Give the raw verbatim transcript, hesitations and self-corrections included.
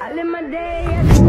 I live my day.